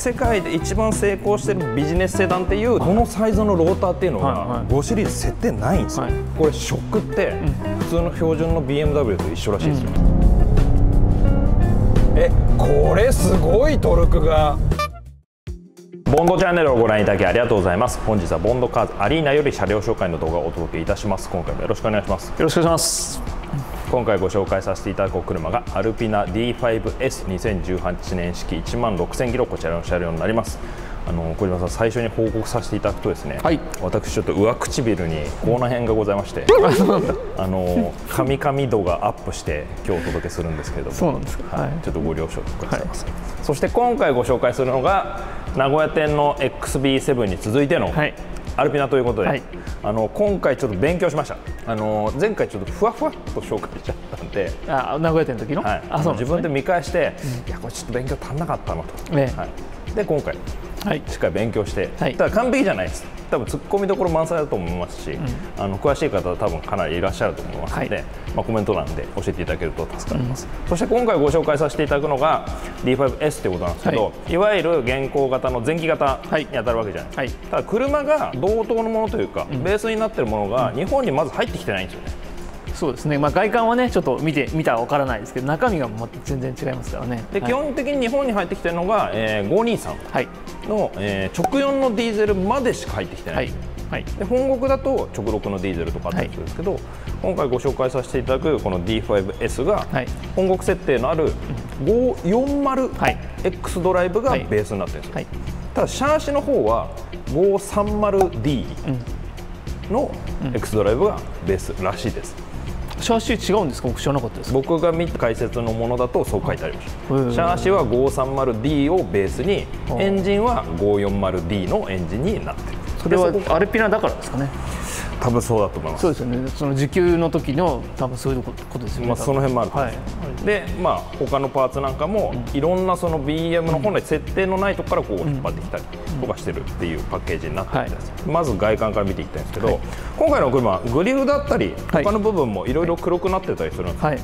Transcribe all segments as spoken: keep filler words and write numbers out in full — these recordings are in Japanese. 世界で一番成功してるビジネスセダンっていうこのサイズのローターっていうのがごシリーズ設定ないんですよ。はい、これショックって普通の標準の ビーエムダブリュー と一緒らしいですよ。うん、えこれすごいトルクが。ボンドチャンネルをご覧いただきありがとうございます。本日はボンドカーズアリーナより車両紹介の動画をお届けいたします。今回もよろしくお願いします。よろしくお願いします。今回ご紹介させていただくお車がアルピナ ディーファイブエスにせんじゅうはちねん式 いちまんろくせんキロ、こちらの車両になります。あの小島さん、最初に報告させていただくとですね、はい、私ちょっと上唇に口内炎がございまして、あのカミカミ度がアップして今日お届けするんですけれども、そうなんですか、はい、ちょっとご了承くださいます。はい、そして今回ご紹介するのが名古屋店の エックスビーセブン に続いてのアルピナということで、はい、あの今回ちょっと勉強しました。あの前回ちょっとふわふわっと紹介しちゃったんで、あ名古屋店の時の、はい、あそう、ね、自分で見返して、うん、いやこれちょっと勉強足んなかったなと、ね、はい、で今回、はい、しっかり勉強して、はい、ただ完璧じゃないです。多分ツッコミどころ満載だと思いますし、うん、あの詳しい方は多分かなりいらっしゃると思いますので、はい、まあ、コメント欄で教えていただけると助かります。うん、そして今回ご紹介させていただくのが ディーファイブエス ということなんですけど、はい、いわゆる現行型の前期型に当たるわけじゃない、はい、ただ車が同等のものというか、うん、ベースになっているものが日本にまず入ってきてないんですよね。そうですね、まあ、外観はねちょっと見てみたらわからないですけど、中身が全然違いますからね。で、はい、基本的に日本に入ってきているのが、えー、ごにさん、はい、の、えー、直よんのディーゼルまでしか入ってきてない、はいはい、で本国だと直ろくのディーゼルとかあったりするんですけど、はい、今回ご紹介させていただくこの ディーファイブエス が、はい、本国設定のある ごーよんまるエックス ドライブがベースになっているんです、はいはい、ただシャーシの方は ごーさんまるディー の エックス ドライブがベースらしいです。シャーシ違うんですか？僕知らなかったです。僕が見た解説のものだとそう書いてありました。はい、シャーシは ごーさんまるディー をベースに、エンジンは ごーよんまるディー のエンジンになっている。それはアルピナだからですかね。多分そうだと思います。そうですよね、その時給の時の多分そういうことですよね。まあその辺もあると思います。で、まあ他のパーツなんかもいろんなその ビーエム の本来設定のないところからこう引っ張ってきたりとかしてるっていうパッケージになってるんです。はい、まず外観から見ていきたいんですけど、はい、今回の車グリルだったり他の部分もいろいろ黒くなってたりするんです。はいはい、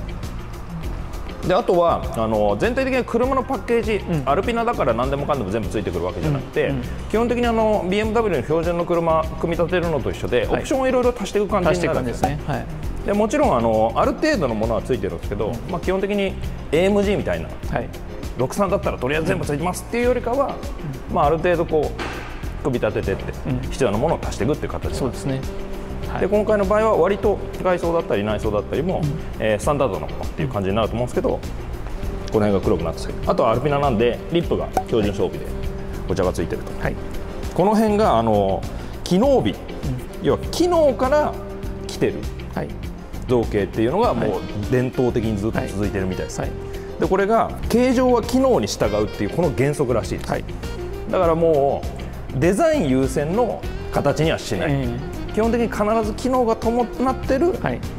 であとはあの全体的に車のパッケージ、うん、アルピナだから何でもかんでも全部ついてくるわけじゃなくて、うんうん、基本的にあの ビーエムダブリュー の標準の車組み立てるのと一緒で、はい、オプションをいろいろ足していく感じになるんですね。はい、でもちろんあのある程度のものはついてるんですけど、うん、まあ基本的に エーエムジー みたいな、はい、ろくさんだったらとりあえず全部ついてますっていうよりかは、うん、まあある程度こう組み立ててって、うん、必要なものを足していくっていう形なんですね。で今回の場合は割と外装だったり内装だったりも、うん、えー、スタンダードのものっていう感じになると思うんですけど、この辺が黒くなってたり、あとはアルピナなんでリップが標準装備でお茶がついてると、はい、この辺があの機能美、うん、要は機能から来てる造形っていうのがもう伝統的にずっと続いてるみたいです、はいはいはい、でこれが形状は機能に従うっていうこの原則らしいです、はい、だからもうデザイン優先の形にはしない、うん、基本的に必ず機能が伴ってる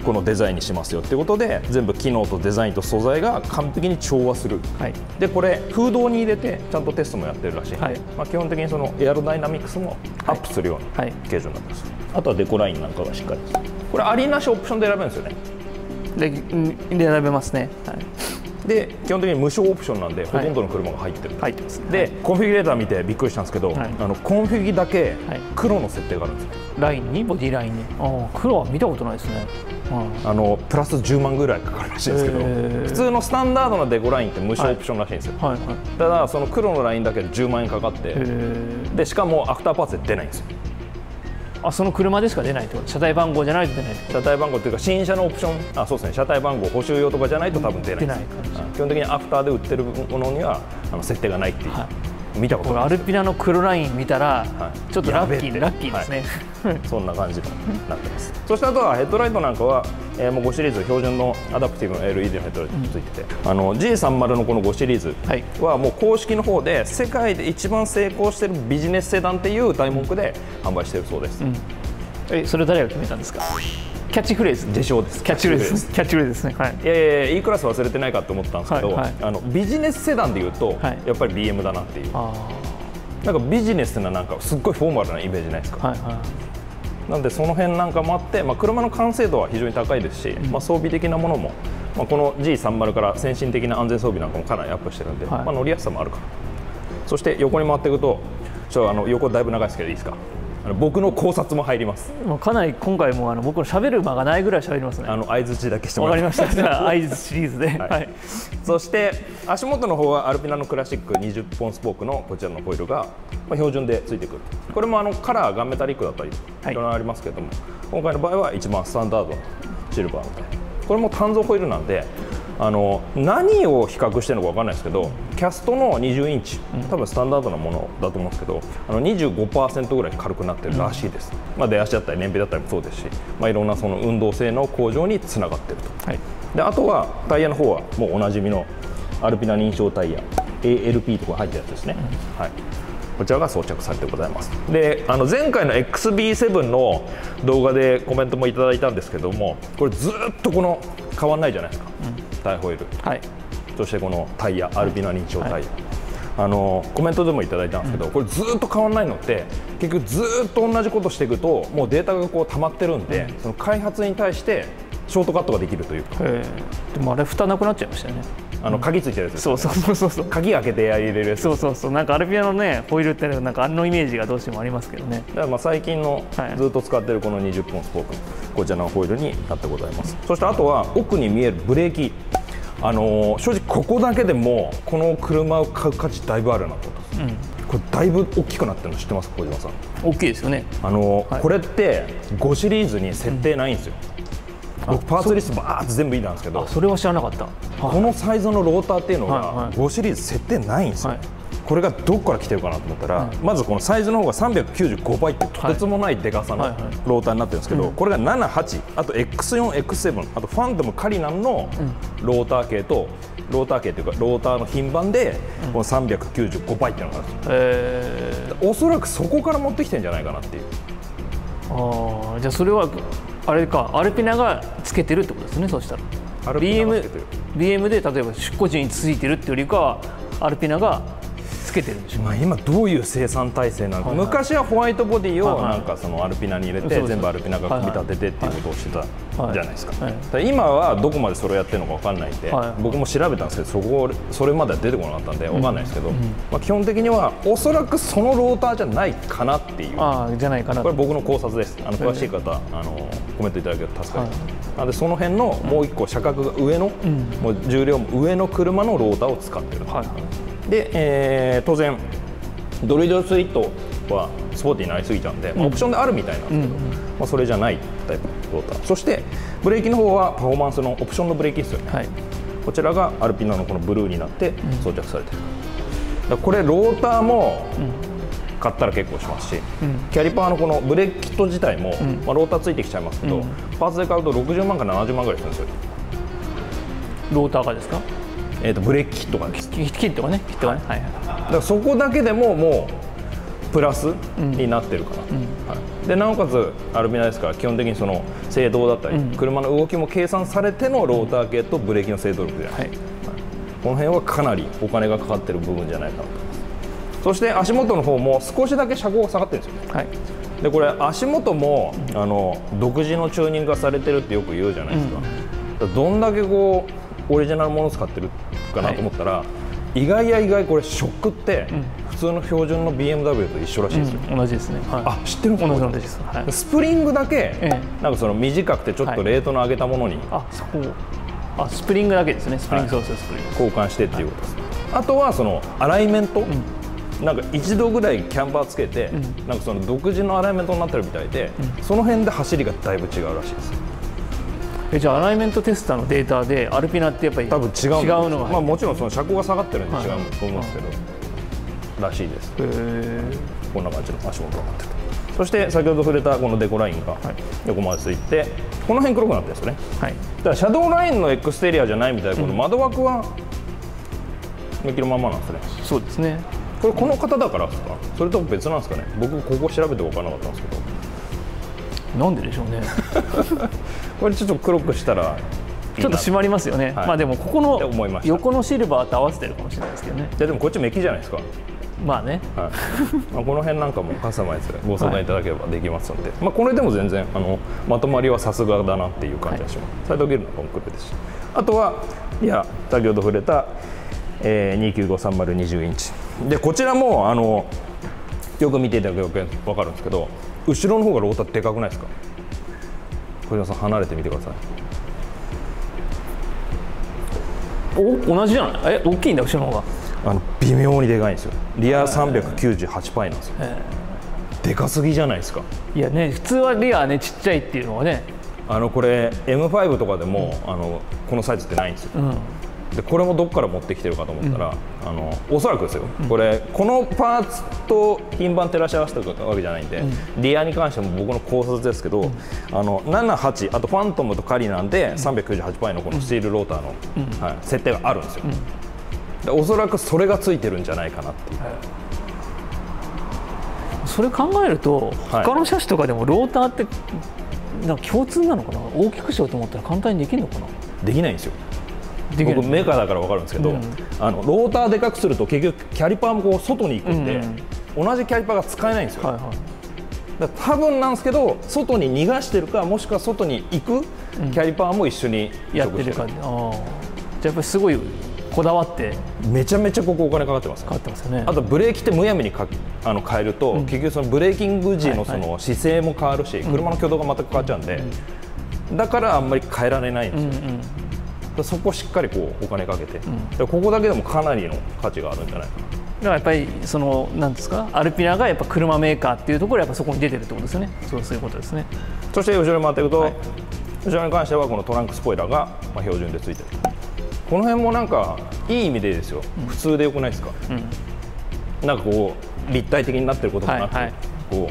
このデザインにしますよっていうことで、全部機能とデザインと素材が完璧に調和する、はい、でこれ空洞に入れてちゃんとテストもやってるらしいので、はい、まあ基本的にそのエアロダイナミクスもアップするような形状になってます。はいはい、あとはデコラインなんかがしっかり、これアリーナ車オプションで選べるんですよね。で選べますね、はい、で基本的に無償オプションなんで、ほとんどの車が入ってる、はい、入ってます、ね、で、はい、コンフィギュレーター見てびっくりしたんですけど、はい、あのコンフィギだけ黒の設定があるんですね、はい、ラインにボディラインに、あ黒は見たことないですね、うん、あのプラスじゅうまんぐらいかかるらしいんですけど、普通のスタンダードなデコラインって無償オプションらしいんですよ。ただその黒のラインだけでじゅうまんえんかかって、でしかもアフターパーツで出ないんですよ。あ、その車でしか出ないってこと、車体番号じゃないと出ない、車体番号というか新車のオプション、あ、そうですね、車体番号補修用とかじゃないと多分出ないです、うん、基本的にアフターで売ってるものにはあの設定がないっていう、はい、見たことない。アルピナの黒ライン見たら、はい、ちょっとラッキーでラッキーですね、はい、そんな感じになってます。そしてあとはヘッドライトなんかは、えー、もうごシリーズ標準のアダプティブの エルイーディー のヘッドライトについてて、うん、あの ジーさんじゅう のこのごシリーズはもう公式の方で世界で一番成功しているビジネスセダンっていう題目で販売しているそうです、うん、えそれ誰が決めたんですか？キャッチフレーズでしょうです。キャッチフレーズです。キャッチフレーズですね。はい。ええ、Eクラス忘れてないかと思ったんですけど、あのビジネスセダンでいうとやっぱり ビーエム だなっていう。なんかビジネスななんかすっごいフォーマルなイメージないですか。はいはい。なんでその辺なんかもあって、まあ車の完成度は非常に高いですし、まあ装備的なものも、まあこの ジーさんじゅう から先進的な安全装備なんかもかなりアップしてるんで、まあ乗りやすさもあるから。そして横に回っていくと、ちょっとあの横だいぶ長いですけどいいですか、あの僕の考察も入ります。もうかなり今回もあの僕の喋る間がないぐらい喋りますね。あの相槌だけしてもらいました。わかりました。じゃあ相槌シリーズで、はいはい、そして足元の方はアルピナのクラシックにじゅっぽんスポークのこちらのホイールが標準でついてくる。これもあのカラーがメタリックだったりいろいろありますけども、はい、今回の場合は一番スタンダードシルバーで、これも単造ホイールなんで、あの何を比較してるのか分かんないですけど、キャストのにじゅうインチ、多分スタンダードなものだと思うんですけど、あの にじゅうごパーセント ぐらい軽くなってるらしいです。まあ、出足だったり燃費だったりもそうですし、まあ、いろんなその運動性の向上につながってると、はい、であとはタイヤの方はもうおなじみのアルピナ認証タイヤ エーエルピー とか入ったやつですね、はい、こちらが装着されてございます。であの前回の エックスビーセブン の動画でコメントもいただいたんですけども、これずっとこの変わらないじゃないですか、うん、タイホイール、はい、そしてこのタイヤアルピナ認証タイヤ、はい、あのコメントでもいただいたんですけど、うん、これずっと変わらないのって結局ずっと同じことしていくともうデータがこう溜まってるんで、うん、その開発に対してショートカットができるというか。でもあれ蓋なくなっちゃいましたよね。あの鍵ついてるやつです、そうそうそうそう、鍵開けて入れるやつ、そうそうそう、なんかアルピナのねホイールってなんかあのイメージがどうしてもありますけどね。だからまあ最近のずっと使ってるこのにじゅっぽんスポーク、こちらのホイールになってございます。そしてあとは奥に見えるブレーキ、あのー、正直ここだけでもこの車を買う価値だいぶあるなと、うん、これだいぶ大きくなってるの知ってますか小島さん。大きいですよね、あのーはい、これってごシリーズに設定ないんですよ、うん、僕パーツリストバーって全部いいなんですけど、それは知らなかった、はい、このサイズのローターっていうのがごシリーズ設定ないんですよ、はい、これがどこから来てるかなと思ったら、はい、まずこのサイズの方がさんびゃくきゅうじゅうごばいってとてつもないでかさのローターになってるんですけど、これがなな、はち、あと エックスよん、エックスセブン、あとファントムカリナンのローター系と、ローター系というかローターの品番でこのさんびゃくきゅうじゅうごばいっていうのがあるんですよ、えー、おそらくそこから持ってきてるんじゃないかなっていう。ああ、じゃあそれはあれか、アルピナがつけてるってことですね。そうしたら ビーエム で例えば出庫時についてるっていうよりかはアルピナがつけてるんでしょう、まあ今どういう生産体制なのか、はいはい、昔はホワイトボディをなんかそのアルピナに入れて、はいはい、全部アルピナが組み立ててっていうことをしてたじゃないですか。今はどこまでそれをやってるのか分かんないんで、はいはい、僕も調べたんですけど、そこそれまでは出てこなかったんで分かんないですけど、うんうん、まあ基本的にはおそらくそのローターじゃないかなっていう、あじゃないかな、これ僕の考察です。あの詳しい方、はい、あのコメントいただけると助かります、はい、なのでその辺のもう一個車格が上の、うん、もう重量も上の車のローターを使ってる、はい、でえー、当然ドルイドスイートはスポーティーになりすぎちゃうんで、うん、まあ、オプションであるみたいなんですけど、うん、まあ、それじゃないタイプのローター。そしてブレーキの方はパフォーマンスのオプションのブレーキですよね、はい、こちらがアルピナのこのブルーになって装着されてる、うん、だこれローターも買ったら結構しますし、うん、キャリパーのこのブレーキキット自体も、うん、まあ、ローターついてきちゃいますけど、うん、パーツで買うとろくじゅうまんからななじゅうまんぐらいするんですよ。ローターがですか。えーとブレーキキットがね、キットがね、キットがね、はい、だからそこだけでももうプラスになってるかな、うんはい、でなおかつアルピナですから基本的にその制動だったり、うん、車の動きも計算されてのローター系とブレーキの制動力じゃない、うんはい、この辺はかなりお金がかかってる部分じゃないかなと思います。そして足元の方も少しだけ車高が下がってるんですよね、はい、でこれ足元もあの独自のチューニングがされてるってよく言うじゃないですか、うん、どんだけこうオリジナルもの使ってるかなと思ったら、はい、意外や意外これショックって普通の標準の ビーエムダブリュー と一緒らしいですよ、うん、同じですね、はい、あ知ってるんですか、はい、スプリングだけなんかその短くてちょっとレートの上げたものに、はい、あそこあスプリングだけですね、スプリングそうそうスプリング交換してっていうことです、はい、あとはそのアライメント、うん、なんか一度ぐらいキャンバーつけて、うん、なんかその独自のアライメントになってるみたいで、うん、その辺で走りがだいぶ違うらしいです。えじゃあアライメントテスターのデータでアルピナってやっぱり多分違うのが、まあもちろんその車高が下がってるんで違うと思いますけど、はい、らしいです。こんな感じの足元がなってる。そして先ほど触れたこのデコラインが横までついて、はい、この辺黒くなってるんですよね、はい、だからシャドーラインのエクステリアじゃないみたいな、この窓枠は向きのままなんですね、うん、そうですね。これこの方だからですか、それとも別なんですかね。僕ここ調べて分からなかったんですけど、なんででしょうねこれちょっと黒くしたらいい、ちょっと締まりますよね、はい、まあでもここの横のシルバーと合わせてるかもしれないですけどね。いやでもこっちメキじゃないですか。まあね、はい、まあこの辺なんかもカスタマイズでご相談いただければできますので、はい、まあこれでも全然あのまとまりはさすがだなっていう感じがします、はい、サイドギルのコンクールですし、あとはいや先ほど触れた、えー、にきゅうごさんまるにじゅうインチでこちらもあのよく見ていただくと分かるんですけど、後ろの方がローターでかくないですか。小島さん離れてみてください。お、同じじゃない。え、大きいんだ後ろの方が。あの微妙にでかいんですよ。リアさんびゃくきゅうじゅうはちパイなんですよ。でかすぎじゃないですか。いやね、普通はリアねちっちゃいっていうのがね、あのこれ エムファイブ とかでも、うん、あのこのサイズってないんですよ、うん、でこれもどこから持ってきてるかと思ったら、うん、あのおそらくですよ、うん、これこのパーツと品番照らし合わせたわけじゃないんで、うん、リアに関しても僕の考察ですけど、うん、あのなな、はちあとファントムとカリなんで、うん、さんびゃくきゅうじゅうはちパイのこのスチールローターの、うん、はい、設定があるんですよ、うん、でおそらくそれがついてるんじゃないかなっていう。はい、それ考えると他の車種とかでもローターってなんか共通なのかな、大きくしようと思ったら簡単にできるのかな。できないんですよ。僕メーカーだから分かるんですけど、うん、あのローターでかくすると結局キャリパーもこう外に行くんで、うん、同じキャリパーが使えないんですよ、はいはい、だから多分なんですけど外に逃がしてるか、もしくは外に行くキャリパーも一緒に移植してる、うん、やってる感じ。ああ、じゃあやっぱりすごいこだわってめちゃめちゃここお金かかってます、ね、かかってますよね。あとブレーキってむやみにかあの変えると、うん、結局そのブレーキング時のその姿勢も変わるし、はいはい、車の挙動が全く変わっちゃうんで、うん、だからあんまり変えられないんですよ、うん、うん、そこをしっかりこうお金かけて、うん、ここだけでもかなりの価値があるんじゃないかな。だからやっぱりそのなんですか、アルピナがやっぱ車メーカーっていうところやっぱそこに出てるってことですね。そう、そういうことですね。そして後ろに回っていくと、はい、後ろに関してはこのトランクスポイラーが標準でついてる。この辺もなんかいい意味でですよ、うん、普通でよくないですか、うん、なんかこう立体的になってることもなく、はい、はい、こ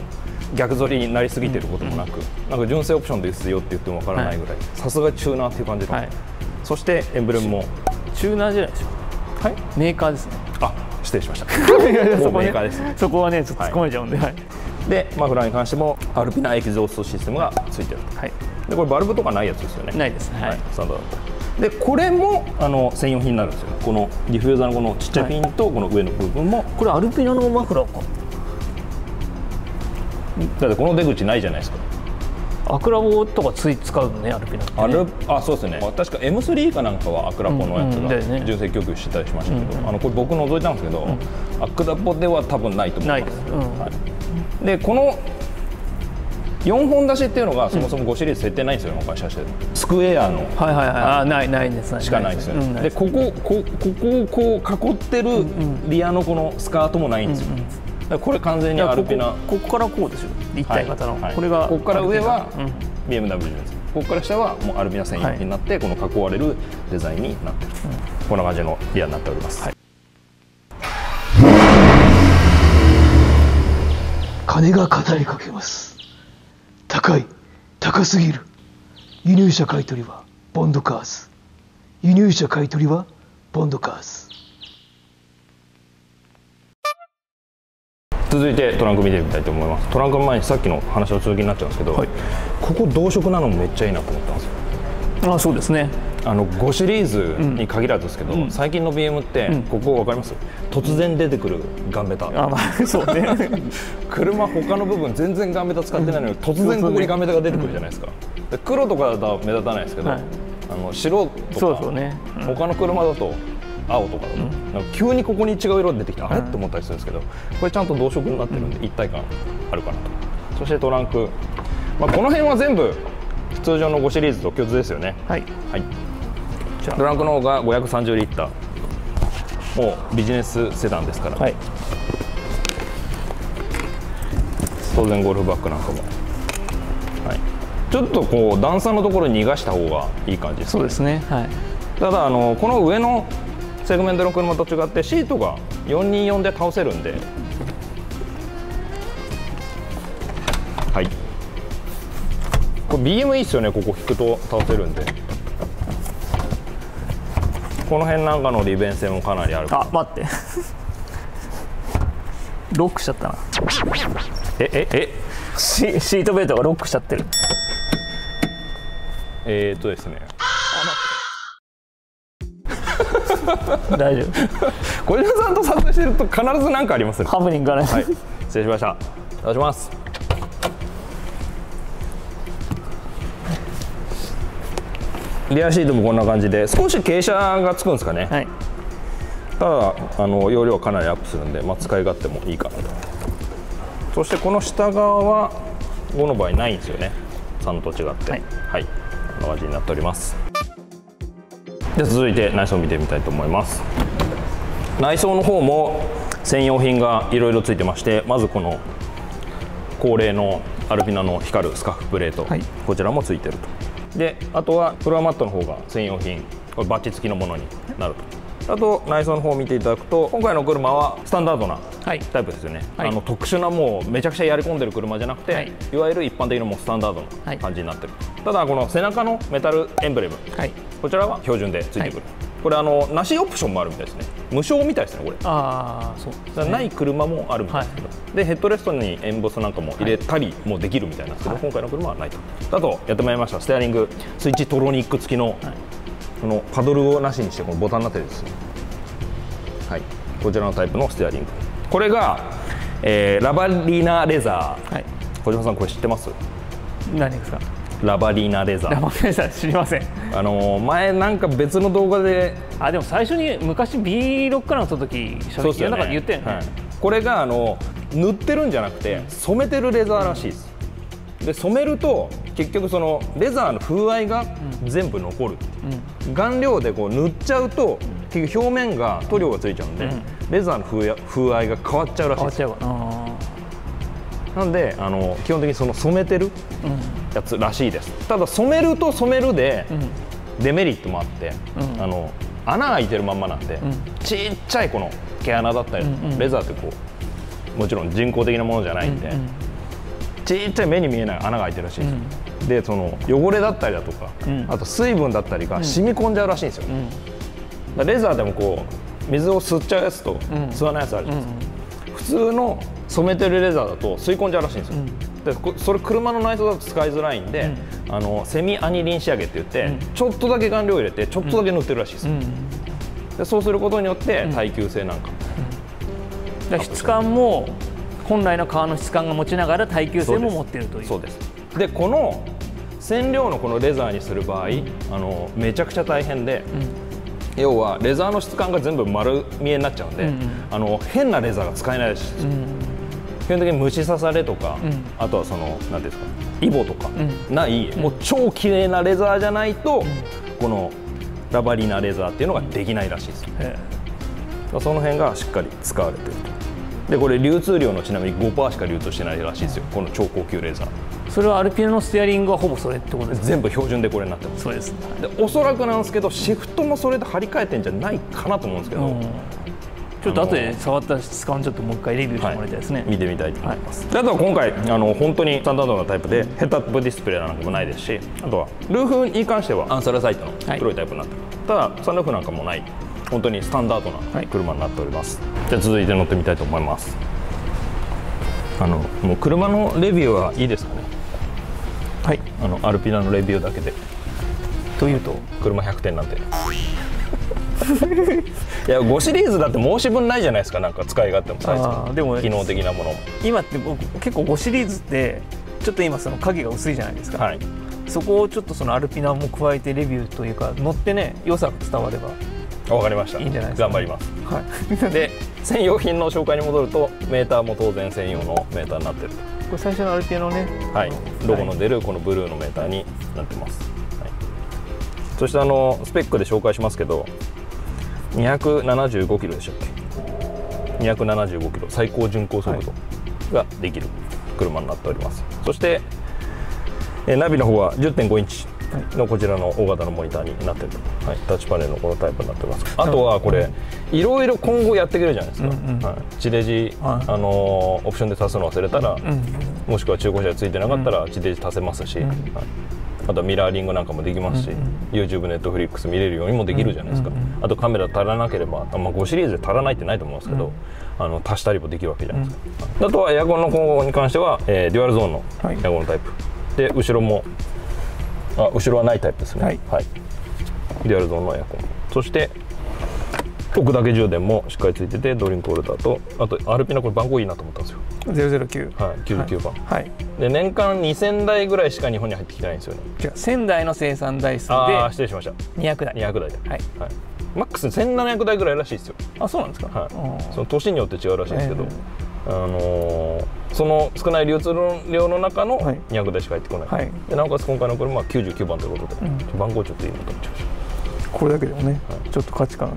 う逆反りになりすぎてることもなく、うん、なんか純正オプションですよって言ってもわからないぐらい、さすがチューナーっていう感じの、はい、そしてエンブレムもチューナーじゃないでしょ、はい、メーカーですね。あ、失礼しました。そこメーカーですね。そこはね、ちょっと突っ込めちゃうんで、はい、でマフラーに関してもアルピナエキゾーストシステムがついてる、はい、でこれバルブとかないやつですよね。ないですね、はい、スタンダードでこれもあの専用品になるんですよ。このディフューザーのこのちっちゃいピンとこの上の部分も、はい、これアルピナのマフラーか。だってこの出口ないじゃないですか。アクラボとかつい使うのね、アルピナって、ね、あるあそうですね。確か エムスリー かなんかはアクラボのやつが純正供給してたりしましたけど、あのこれ僕覗いたんですけど、うん、アクラボでは多分ないと思います。ない、うん、はい、でこのよんほん出しっていうのがそもそもごシリーズ設定ないんですよ、今回車種で。スクエアのしかないんですよね。でここここをこう囲ってるリアのこのスカートもないんですよ。だからこれ完全にアルピナ、ここからこうですよ、立体型の。これがここから上は ビーエムダブリュー です。ここから下はもうアルピナ専用になって、この囲われるデザインになってる。こんな感じのリアになっております。金が語りかけます。高い、高すぎる。輸入車買取はボンドカーズ。輸入車買取はボンドカーズ。続いてトランク見てみたいと思います。トランクの前にさっきの話の続きになっちゃうんですけど、はい、ここ同色なのもめっちゃいいなと思ったんですよ。あ、そうですね。あのごシリーズに限らずですけど、うん、最近の ビーエム って、うん、ここわかります？突然出てくるガンベタ。あ、まあ、そうね。車他の部分全然ガンベタ使ってないのに突然ここにガンベタが出てくるじゃないですか。で黒とかだと目立たないですけど、はい、あの白とか、ね、うん、他の車だと青とかだと、うん、なんか急にここに違う色出てきて、うん、あれって思ったりするんですけど、これちゃんと同色になってるんで一体感あるかなと。そしてトランク、まあ、この辺は全部通常のごシリーズと共通ですよね。はい、はい、トランクの方がごひゃくさんじゅうリッター、もうビジネスセダンですから、はい、当然ゴルフバッグなんかも、はい、ちょっとこう段差のところに逃がした方がいい感じですね。そうですね、はい、ただあのこの上のセグメントの車と違ってシートがよんにーよんで倒せるんで、はい、これ ビーエム いいっすよね。ここ引くと倒せるんで、この辺なんかの利便性もかなりある。あ、待って。ロックしちゃったな。えええシ, シートベルトがロックしちゃってる。えーっとですね、大丈夫。小島さんと撮影してると必ず何かありますね。ハプニングがね、はい、失礼しました。出します。リアシートもこんな感じで少し傾斜がつくんですかね、はい、ただあの容量はかなりアップするんで、まあ、使い勝手もいいかなと。そしてこの下側はごの場合ないんですよね、さんと違って。はい、はい、こんな感じになっております。では続いて内装を見てみたいと思います。内装の方も専用品がいろいろついてまして、まずこの恒例のアルピナの光るスカーフプレート、はい、こちらもついてると。であとはフロアマットの方が専用品、これバッチ付きのものになると。あと内装の方を見ていただくと、今回の車はスタンダードなタイプですよね、はい、あの特殊なもうめちゃくちゃやり込んでる車じゃなくて、はい、いわゆる一般的なもうスタンダードな感じになってる、はい、ただこの背中のメタルエンブレム、はい、こちらは標準でついてくる、はい、これあのなしオプションもあるみたいですね。無償みたいですねこれ。ああ、そうですね。ない車もあるみたいですけど、はい、でヘッドレストにエンボスなんかも入れたりもできるみたいなんですけど、はい、今回の車はないと。あとやってまいりましたステアリング、スイッチトロニック付きの、はい、このパドルをなしにしてこのボタンになってるんですね、はい、こちらのタイプのステアリング、これが、えー、ラバリーナレザー、はい、小島さんこれ知ってます？何ですか？ラバリーナレザー。ラバリーナレザー知りません。あの前なんか別の動画で、あでも最初に昔 ビーろく からの時初期の中で言ってるね、はい、これがあの塗ってるんじゃなくて染めてるレザーらしいです、うん、で染めると結局そのレザーの風合いが全部残る、うん、顔料でこう塗っちゃうと結局表面が塗料がついちゃうんで、うん、レザーの 風, 風合いが変わっちゃうらしいです。変わっちゃう。なんであの基本的にその染めてる、うんやつらしいです。ただ染めると染めるでデメリットもあって、うん、あの穴が開いてるまんまなんで、うん、ちっちゃいこの毛穴だったり、うん、うん、レザーってこうもちろん人工的なものじゃないんで、うん、うん、ちっちゃい目に見えない穴が開いてるらしいです、うん、でその汚れだったりだとか、うん、あと水分だったりが染み込んじゃうらしいんですよ、うん、だレザーでもこう水を吸っちゃうやつと吸わないやつあるじゃないですか、うん、うん、普通の染めてるレザーだと吸い込んじゃうらしいんですよ、うん、でそれ車の内装だと使いづらいんで、うん、あのセミアニリン仕上げっていって、うん、ちょっとだけ顔料を入れてちょっとだけ塗ってるらしいです、うん、でそうすることによって耐久性なんか、うん、だから質感も本来の皮の質感が持ちながら耐久性も持ってるという。そうです。でこの染料のこのレザーにする場合、うん、あのめちゃくちゃ大変で、うん、要はレザーの質感が全部丸見えになっちゃうんで、うん、あの変なレザーが使えないらしいです、うん、基本的に虫刺されとか、うん、あとはその何ですかイボとかない、うん、もう超綺麗なレザーじゃないと、うん、このラバリーナレザーっていうのができないらしいです、うん、その辺がしっかり使われてると。でこれ流通量のちなみに ごパーセント しか流通してないらしいですよ、この超高級レザー。それはアルピナのステアリングはほぼそれってことですか？全部標準でこれになってます。そうです、でおそらくなんですけどシフトもそれで張り替えてんじゃないかなと思うんですけど、うん、ちょっと後で触った質感をちょっともう一回レビューしてもらいたいですね、はい、見てみたいと思います、はい、あとは今回あの本当にスタンダードなタイプでヘッドアップディスプレイなんかもないですし、あとはルーフに関してはアンサラサイトの黒いタイプになってる、はい、ただサンルーフなんかもない本当にスタンダードな車になっております、はい、じゃあ続いて乗ってみたいと思います。あのもう車のレビューはいいですかね。はい、あのアルピナのレビューだけでというと車ひゃくてんなんていやごシリーズだって申し分ないじゃないですか、なんか使い勝手もサイズもでも機能的なものも。今って僕結構ごシリーズってちょっと今その影が薄いじゃないですか、はい、そこをちょっとそのアルピナも加えてレビューというか乗ってね良さが伝われば。わかりました、いいんじゃないですか、頑張ります、はい、で専用品の紹介に戻るとメーターも当然専用のメーターになってると。これ最初のアルピナのね、はい、ロゴの出るこのブルーのメーターになってます、はい、そしてあのスペックで紹介しますけどにひゃくななじゅうごキロでしたっけ、にひゃくななじゅうごキロ最高巡航速度ができる車になっております、はい、そしてナビの方は じゅってんご インチのこちらの大型のモニターになっていると、はい、タッチパネルのこのタイプになってます。あとはこれいろいろ今後やってくれるじゃないですか、うん、うん、はい、地デジ、あのー、オプションで足すの忘れたら、うん、もしくは中古車で付いてなかったら地デジ足せますし、うん、はい、あとはミラーリングなんかもできますし、うん、うん、YouTube、Netflix 見れるようにもできるじゃないですか、うん、うん、あとカメラ足らなければ、まあ、ごシリーズで足らないってないと思うんですけど、うん、あの足したりもできるわけじゃないですか、うん、あとはエアコンの方に関しては、えー、デュアルゾーンのエアコンのタイプ、はい、で後ろもあ後ろはないタイプですね、はい、はい、デュアルゾーンのエアコン、そして置くだけ充電もしっかりついててドリンクホルダーと、あとアルピナこれ番号いいなと思ったんですよ、ゼロゼロきゅう、はい、きゅうじゅうきゅうばん、はい、はい、で年間にせんだいぐらいしか日本に入ってきてないんですよね。違う、せんだいの生産台数で、ああ失礼しました、にひゃくだい、にひゃくだいで、はい、はい、マックスせんななひゃくだいぐらいらしいですよ。あ、そうなんですか。はい、その年によって違うらしいんですけど、えーあのー、その少ない流通量の中のにひゃくだいしか入ってこない、はい、でなおかつ今回の車はきゅうじゅうきゅうばんということで、うん、番号ちょっといいなと思っちゃいました。これだけでもね、はい、ちょっと価値観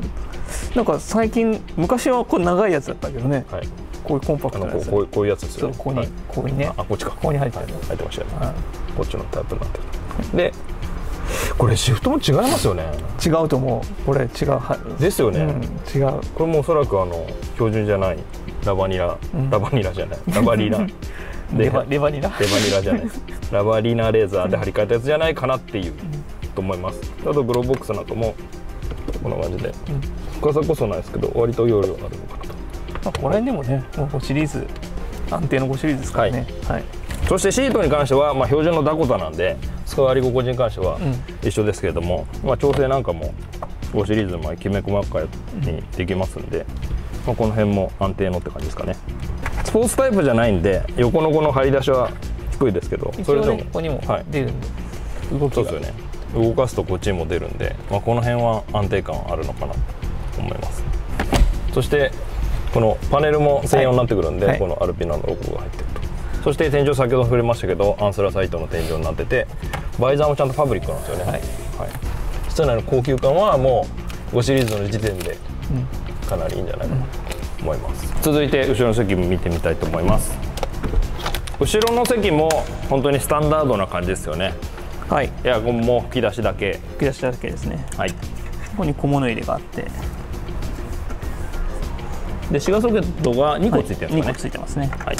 なんか最近、昔はこう長いやつだったけどね、はい、こういうコンパクトなやつ、こういうやつですよね。ここに、ここにね、あ、こっちか、ここに入ってましたよね。こっちのタイプになってる。でこれシフトも違いますよね。違うと思う。これ違うですよね。違う。これもおそらくあの標準じゃないラバニラ、ラバニラじゃない、ラバリナレバニラレバニラじゃない、ラバリナレーザーで張り替えたやつじゃないかなっていうと思います。あとグローボックスなんかもこんな感じで深さこそないですけど割と容量があるのかなと。まあこれでもね、ごシリーズ安定のごシリーズですからね。はい。そしてシートに関してはまあ標準のダコタなんで座り心地に関しては一緒ですけれども、うん、まあ調整なんかもごシリーズまあきめ細かにできますんで、まあ、この辺も安定のって感じですかね。スポーツタイプじゃないんで横のこの張り出しは低いですけど、それでもここにも出るんで、はい、動きがそうですよね。動かすとこっちにも出るんで、まあ、この辺は安定感あるのかなと思います。そしてこのパネルも専用になってくるんで、はい、このアルピナのロゴが入ってると。そして天井、先ほど触れましたけどアンスラサイトの天井になってて、バイザーもちゃんとファブリックなんですよね。はい、はい、室内の高級感はもうごシリーズの時点でかなりいいんじゃないかなと思います。うん、続いて後ろの席も見てみたいと思います。後ろの席も本当にスタンダードな感じですよね。はい、エアコンも吹き出しだけ吹き出しだけですね。はい、ここに小物入れがあって、でシガーソケットがにこついてますね。はい、にこついてますね。はい、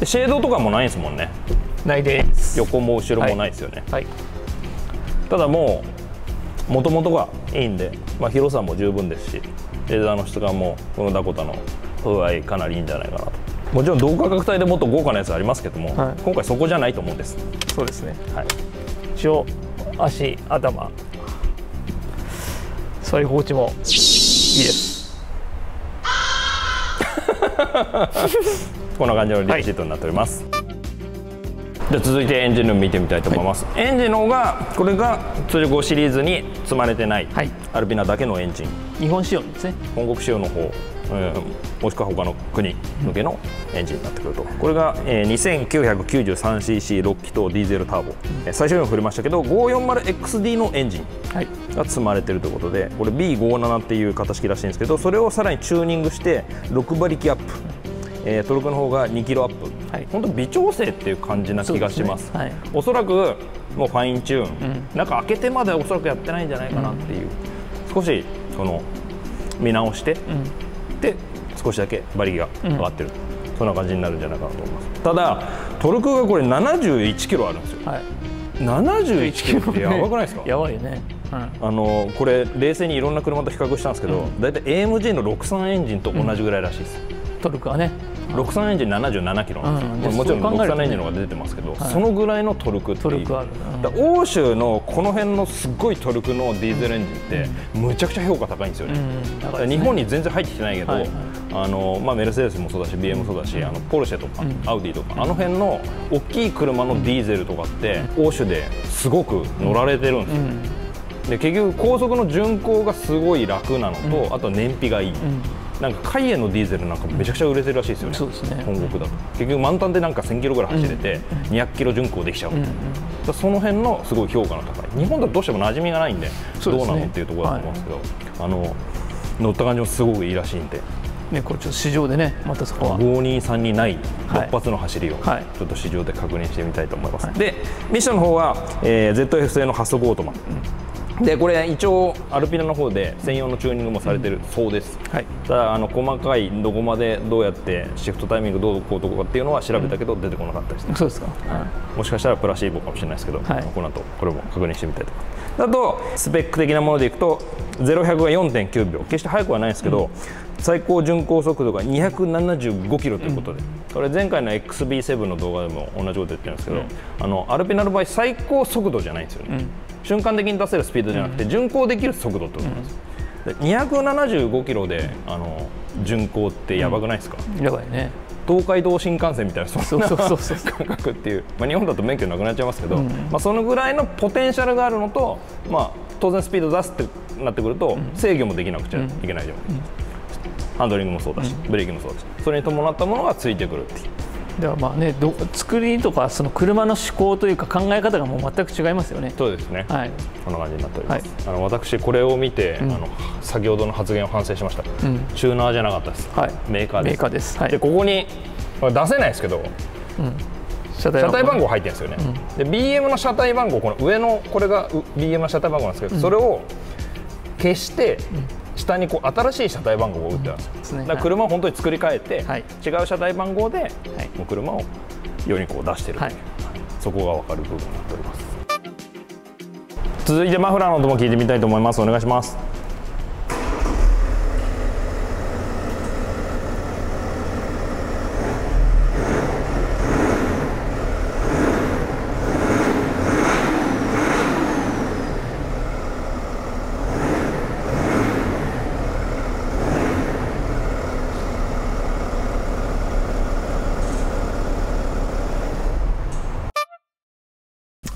でシェードとかもないですもんね。ないです。横も後ろもないですよね。はい、はい、ただもうもともとがいいんで、まあ、広さも十分ですし、レーザーの質感もこのダコタの風合いかなりいいんじゃないかなと。もちろん同価格帯でもっと豪華なやつありますけども、はい、今回そこじゃないと思うんです。そうですね。はい、一応足、頭、座り心地もいいです。こんな感じのリッチシートになっております。はい、で続いてエンジンルーム見てみたいと思います。はい、エンジンの方がこれが通常ごシリーズに積まれてない、はい、アルピナだけのエンジン、日本仕様ですね。本国仕様の方、うん、もしくは他の国向けのエンジンになってくると。うん、これが にせんきゅうひゃくきゅうじゅうさんシーシーろく 気筒ディーゼルターボ、うん、最初にも触れましたけど ごひゃくよんじゅうエックスディー のエンジンが積まれてるということで、これ ビーごじゅうなな っていう形式らしいんですけど、それをさらにチューニングしてろくばりきアップ、えー、トルクの方がにキロアップ、はい、本当微調整っていう感じな気がします。そうですね。はい、おそらくもうファインチューン、うん、なんか開けてまでおそらくやってないんじゃないかなっていう、うん、少しこの見直して、うん、で少しだけ馬力が上がってる、うん、そんな感じになるんじゃないかなと思います。ただトルクがこれななじゅういちキロあるんですよ。はい、ななじゅういちキロってやばくないですか？やばいよね。あのこれ冷静にいろんな車と比較したんですけど、大体、うん、エーエムジー のろくじゅうさんエンジンと同じぐらいらしいです。うん、トルクはね、ろくじゅうさんエンジンななじゅうななキロなんですよ。もちろんろくじゅうさんエンジンの方が出てますけど、そのぐらいのトルクっていう。欧州のこの辺のすごいトルクのディーゼルエンジンってむちゃくちゃ評価高いんですよね。日本に全然入ってきてないけど、メルセデスもそうだし ビーエム もそうだし、あのポルシェとかアウディとか、あの辺の大きい車のディーゼルとかって欧州ですごく乗られてるんですよ。で結局高速の巡航がすごい楽なのと、あと燃費がいい。なんかカイエのディーゼルなんかめちゃくちゃ売れてるらしいですよね。そうですね。本国だと結局満タンでなんかせんキロぐらい走れてにひゃくキロ巡航できちゃう。その辺のすごい評価の高い。日本だとどうしても馴染みがないんでどうなのっていうところだと思うんですけど、あの乗った感じもすごくいいらしいんでね、これちょっと市場でね、またそこはごにさんにないろっ発の走りをちょっと市場で確認してみたいと思います。でミッションの方は ゼットエフ 製の発足オートマで、これ一応アルピナの方で専用のチューニングもされてるそうです。うん、はい、ただあの細かいどこまでどうやってシフトタイミングどうこうとかっていうのは調べたけど出てこなかったりして、うん、そうですか。はい、もしかしたらプラシーボかもしれないですけど、はい、この後これも確認してみたいと思います。あとスペック的なものでいくとゼロひゃくが よんてんきゅうびょう、決して速くはないんですけど、うん、最高巡航速度がにひゃくななじゅうごキロということで、うん、これ前回の エックスビーセブン の動画でも同じこと言ってるんですけど、うん、あのアルピナの場合最高速度じゃないんですよね。うん、瞬間的に出せるスピードじゃなくて巡航できる速度ってことなんです。うん、にひゃくななじゅうごキロであの巡航ってやばくないですか？うん、やばいね。東海道新幹線みたいなそんな感覚っていう、まあ、日本だと免許なくなっちゃいますけど、うん、まあそのぐらいのポテンシャルがあるのと、まあ、当然スピード出すってなってくると制御もできなくちゃいけないじゃないですか。ハンドリングもそうだし、ブレーキもそうだし、それに伴ったものがついてくるっていう。ではまあね、ど作りとかその車の思考というか考え方がもう全く違いますよね。そうですね、はい、こんな感じになっております、はい、あの私これを見て、うん、あの先ほどの発言を反省しました、うん、チューナーじゃなかったです、はい、メーカーです、メーカーです、はい、でここに出せないですけど、うん、車体、車体番号入ってるんですよね、うん、で ビーエム の車体番号、この上のこれが ビーエム の車体番号なんですけど、うん、それを消して、うん、下にこう新しい車体番号を打ってます、うん、だから車を本当に作り変えて、はい、違う車体番号で、はい、もう車を世にこう出しているという、はい、そこが分かる部分になっております。続いてマフラーの音も聞いてみたいと思います。お願いします。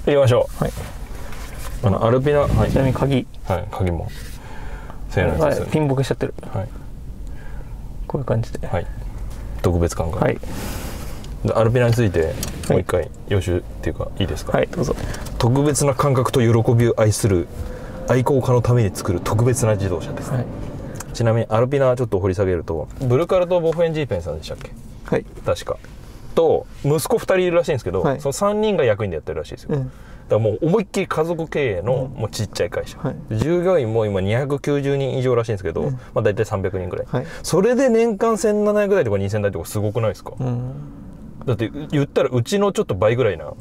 入れましょう。はい。あのアルピナ、はい、ちなみに鍵、はい、鍵もせーのです、ね、ピンボケしちゃってる。はい。こういう感じで。はい。特別感が。はい。アルピナについてもう一回予習っていうか、はい、いいですか。はい、どうぞ。特別な感覚と喜びを愛する愛好家のために作る特別な自動車です、ね。はい。ちなみにアルピナちょっと掘り下げると、ブルカルとボフェンジーペンさんでしたっけ。はい。確か。と息子ふたりいるらしいんですけど、はい、そのさんにんが役員でやってるらしいですよ、うん、だからもう思いっきり家族経営のもうちっちゃい会社、うん、はい、従業員も今にひゃくきゅうじゅうにん以上らしいんですけど、うん、まあ大体さんびゃくにんぐらい、はい、それで年間せんななひゃく台とかにせんだいとかすごくないですか、うん、だって言ったらうちのちょっと倍ぐらいな、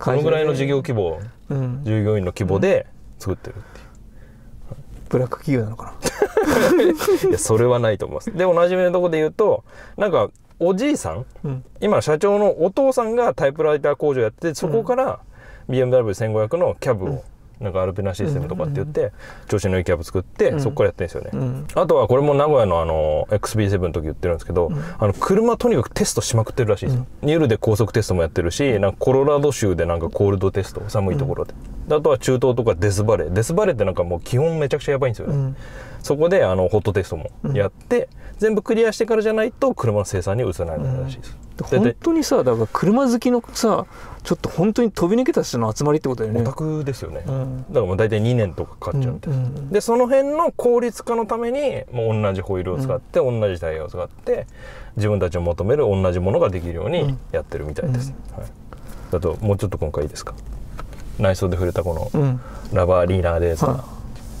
そのぐらいの事業規模、うん、従業員の規模で作ってるっていう、はい、ブラック企業なのかな。いやそれはないと思います。でおなじみのところで言うと、なんかおじいさん、うん、今の社長のお父さんがタイプライター工場やってて、そこから ビーエムダブリューせんごひゃく のキャブをなんかアルピナシステムとかって言って、うん、調子のいいキャブ作って、うん、そこからやってるんですよね、うん、あとはこれも名古屋のあの エックスビーセブン の時言ってるんですけど、うん、あの車とにかくテストしまくってるらしいですよ、うん、ニュールで高速テストもやってるし、なんかコロラド州でなんかコールドテスト、寒いところで、うん、あとは中東とかデスバレー、デスバレーってなんかもう基本めちゃくちゃやばいんですよね、うん、そこであのホットテストもやって、うん、全部クリアしてからじゃないと車の生産に移らないらしいです、うん、本当にさ、だから車好きのさ、ちょっと本当に飛び抜けた人の集まりってことだよね。オタクですよね、うん、だからもう大体にねんとかかかっちゃうみたいな、うんうん、でその辺の効率化のためにもう同じホイールを使って、うん、同じタイヤを使って自分たちを求める同じものができるようにやってるみたいです、うん、はい、だともうちょっと今回いいですか、内装で触れたこのラバーリーナーでさ、うん、はい、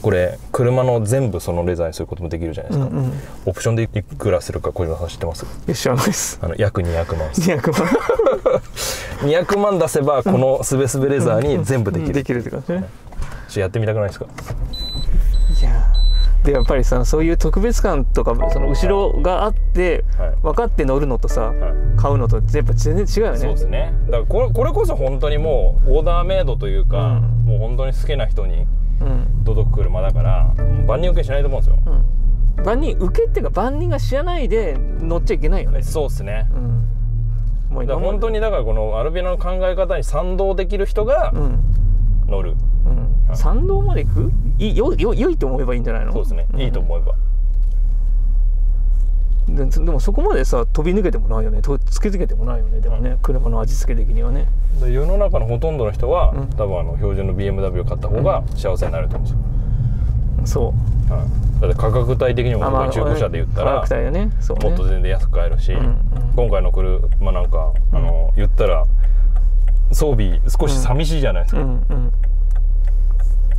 これ車の全部そのレザーにすることもできるじゃないですか、うん、うん、オプションでいくらするか小島さん知ってます？いや知らないです。あの約にひゃくまんにひゃくまん にひゃくまん出せばこのスベスベレザーに全部できるできるってことね。やってみたくないですか？いやでやっぱりさ、そういう特別感とかその後ろがあって、はい、分かって乗るのとさ、はい、買うのとやっぱ全然違うよね。そうですね、だからこれ、これこそ本当にもうオーダーメイドというか、うん、もう本当に好きな人に届く車だから、うん、万人受けしないと思うんですよ、うん、万人受けっていうか万人が知らないで乗っちゃいけないよね。そうですね、うん、もうだから本当にだからこのアルピナの考え方に賛同できる人が乗る、うん、はい、賛同までいく？いよよ良いと思えばいいんじゃないの？そうですね、いいと思えば、うん、で, でもそこまでさ飛び抜けてもないよね、と突き抜けてもないよね。でもね、うん、車の味付け的にはね、世の中のほとんどの人は、うん、多分あの標準の ビーエムダブリュー を買った方が幸せになると思うんですよ、そう、はい、だって価格帯的にも中古車で言ったら、まあねね、もっと全然安く買えるし、うん、うん、今回の車なんかあの言ったら装備少し寂しいじゃないですか、うんうん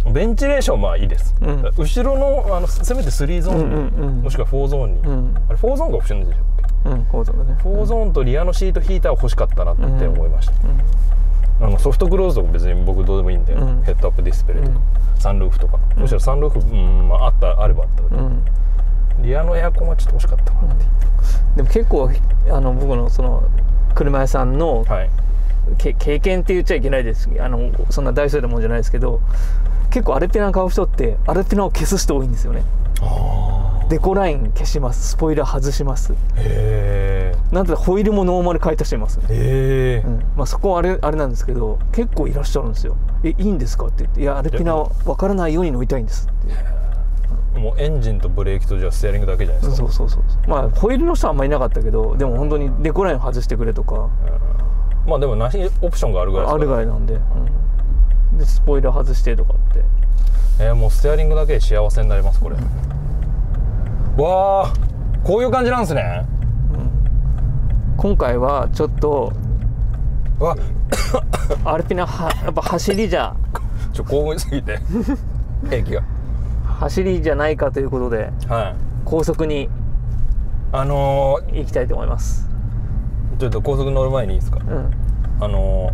うん、ベンチレーションまあいいです、うん、後ろ の, あのせめてスリーゾーンにもしくはフォーゾーンに、うん、あれフォーゾーンがオプションでしょうっけ、うん、フォーゾーンだね、フォーゾーンとリアのシートヒーター欲しかったなって思いました、うんうん、あのソフトクローズとか別に僕どうでもいいんで、うん、ヘッドアップディスプレイとか、うん、サンルーフとか、うん、むしろサンルーフ、うん、まあ、あったあればあったけど、うん、リアのエアコンはちょっと欲しかったなって、うん、でも結構あの僕のその車屋さんの、はい、け経験って言っちゃいけないです、あのそんな大それたもんじゃないですけど、結構アルピナ買う人ってアルピナを消す人多いんですよね。デコライン消します、スポイラー外します、へー、なんとホイールもノーマル変えたしてます、へー、うん、まあ、そこはあれ、あれなんですけど結構いらっしゃるんですよ。え、いいんですかって言って、いやアルピナは分からないように乗りたいんですってもうエンジンとブレーキとじゃあステアリングだけじゃないですか。そうそうそうそう、まあホイールの人はあんまりいなかったけど、でも本当にデコライン外してくれとか、うん、まあでも何オプションがあるぐらいですか、ね、あるぐらいなんで、うん、でスポイラー外してとかってえー、もうステアリングだけで幸せになりますこれ、うん、わあこういう感じなんですね、うん、今回はちょっとわアルピナはやっぱ走りじゃちょっと興奮しすぎて駅が走りじゃないかということで、はい、高速にあのー、行きたいと思います。ちょっと高速乗る前にいいですか、うん、あの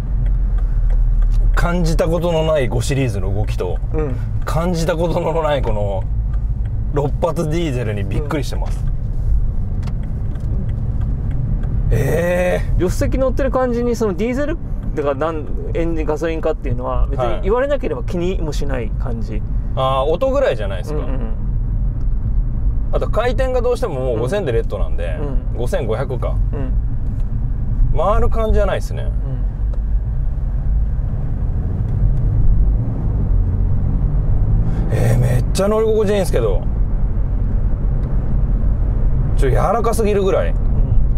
ー、感じたことのないごシリーズの動きと、うん、感じたことのないこのろっぱつディーゼルにびっくりしてます、うん、ええー、助手席乗ってる感じにそのディーゼルだからなんエンジンガソリンかっていうのは別に言われなければ気にもしない感じ、はい、ああ音ぐらいじゃないですか、うんうん、あと回転がどうしてももうごせんでレッドなんで、うん、ごせんごひゃくか、うん、回る感じじゃないですね、うん、えー、めっちゃ乗り心地いいんですけどちょっと柔らかすぎるぐらい、うん、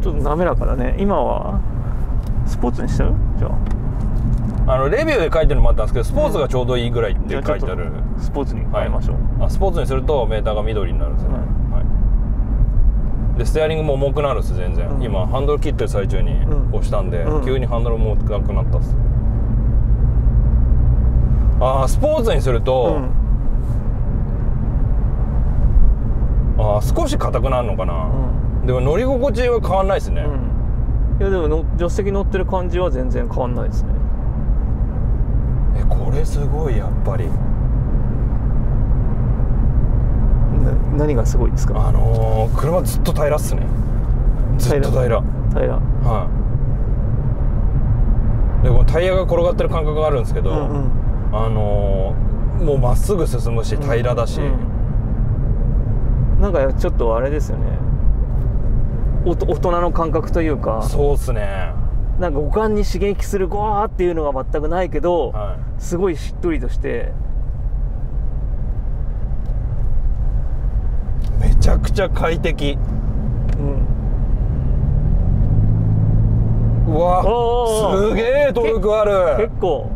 ちょっと滑らかだね。今はスポーツにしてる？じゃあ、あのレビューで書いてるのもあったんですけどスポーツがちょうどいいぐらいって書いてある、うん、スポーツに変えましょう、はい、あスポーツにするとメーターが緑になるんですよね、はいはい、でステアリングも重くなるんです全然、うん、今ハンドル切ってる最中に押したんで、うん、急にハンドルも重くなくなったっす、うん、あスポーツにすると、うん、あ少し硬くなるのかな、うん、でも乗り心地は変わんないですね、うん、いやでも助手席乗ってる感じは全然変わんないですね。えこれすごいやっぱりな何がすごいですか。あのー、車ずっと平らっすね。ずっと平ら平ら、はい、でこのタイヤが転がってる感覚があるんですけど、うんうん、あのー、もうまっすぐ進むし平らだし、うんうん、なんかちょっとあれですよね、おと大人の感覚というか。そうっすね。なんか五感に刺激するゴワーっていうのが全くないけど、はい、すごいしっとりとしてめちゃくちゃ快適、うん、うわすげえトルクある結構、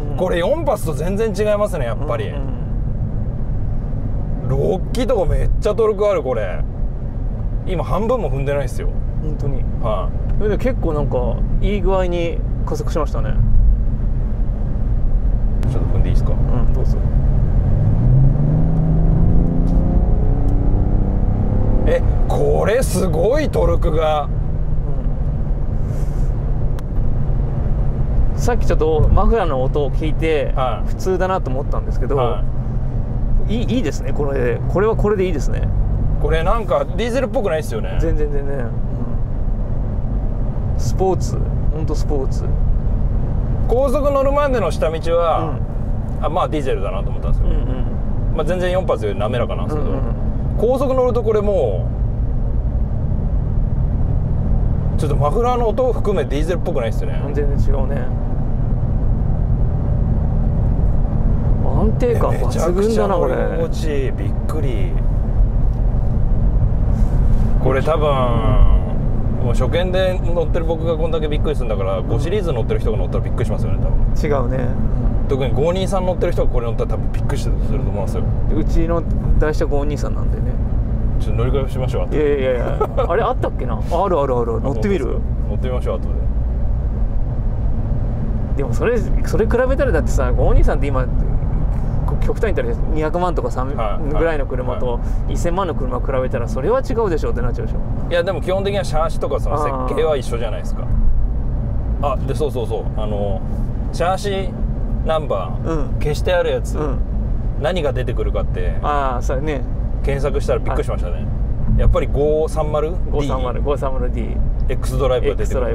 うん、これよん発と全然違いますねやっぱり、うんうん、ロッキーとかめっちゃトルクあるこれ今半分も踏んでないですよ本当に、はい、で結構なんかいい具合に加速しましたね。ちょっと踏んでいいですか、うん、どうぞ。えこれすごいトルクが、うん、さっきちょっとマフラーの音を聞いて、はい、普通だなと思ったんですけど、はい、いい、いいですねこれ、これはこれでいいですね。これなんかディーゼルっぽくないですよね全然全然、うん、スポーツほんとスポーツ。高速乗るまでの下道は、うん、あまあディーゼルだなと思ったんですけど、うんうん、まあ全然よん発より滑らかなんですけど、うんうん、高速乗るとこれもうちょっとマフラーの音を含めディーゼルっぽくないですよね全然違うね。安定感抜群だなこれ。めちゃくちゃ乗り心地いいびっくり。これ多分もう初見で乗ってる僕がこんだけびっくりするんだからごシリーズ乗ってる人が乗ったらびっくりしますよね多分。違うね。特にごにいさん乗ってる人がこれ乗ったら多分びっくりすると思いますよ。うちの台車ごにいさんなんでねちょっと乗り換えしましょう後で。いやいやいやあれあったっけなあるあるある乗ってみる乗ってみましょう後で。でもそれそれ比べたらだってさごにいさんって今極端に言ったらにひゃくまんとかさんぐらいの車といっせんまんの車を比べたらそれは違うでしょってなっちゃうでしょ。いやでも基本的にはシャーシとかその設計は一緒じゃないですか。あでそうそうそう、あのシャーシナンバー、うん、消してあるやつ、うん、何が出てくるかってああそうね検索したらびっくりしましたね。やっぱり ごーさんまるディーエックス ドライブが出てくる